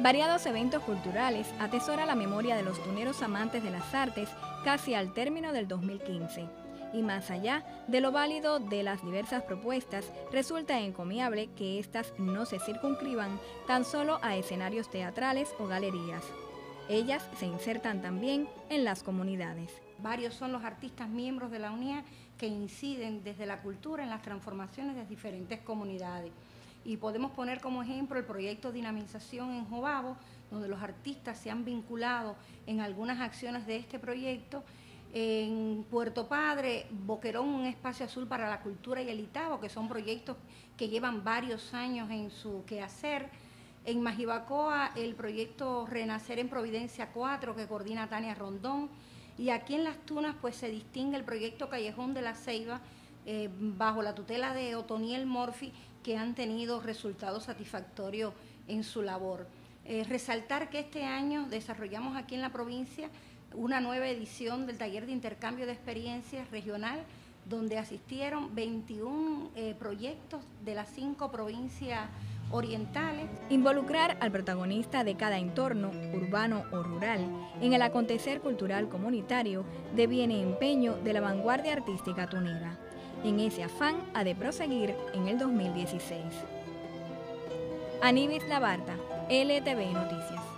Variados eventos culturales atesora la memoria de los tuneros amantes de las artes casi al término del 2015. Y más allá de lo válido de las diversas propuestas, resulta encomiable que éstas no se circunscriban tan solo a escenarios teatrales o galerías. Ellas se insertan también en las comunidades. Varios son los artistas miembros de la UNEA que inciden desde la cultura en las transformaciones de diferentes comunidades. Y podemos poner como ejemplo el proyecto Dinamización en Jobabo, donde los artistas se han vinculado en algunas acciones de este proyecto. En Puerto Padre, Boquerón, un espacio azul para la cultura y el Itabo, que son proyectos que llevan varios años en su quehacer. En Majibacoa, el proyecto Renacer en Providencia 4, que coordina Tania Rondón. Y aquí en Las Tunas, pues se distingue el proyecto Callejón de la Ceiba, bajo la tutela de Otoniel Morfi, que han tenido resultados satisfactorios en su labor. Resaltar que este año desarrollamos aquí en la provincia una nueva edición del taller de intercambio de experiencias regional, donde asistieron 21 proyectos de las 5 provincias orientales. Involucrar al protagonista de cada entorno, urbano o rural, en el acontecer cultural comunitario deviene empeño de la vanguardia artística tunera. En ese afán ha de proseguir en el 2016. Aníbis Labarta, LTV Noticias.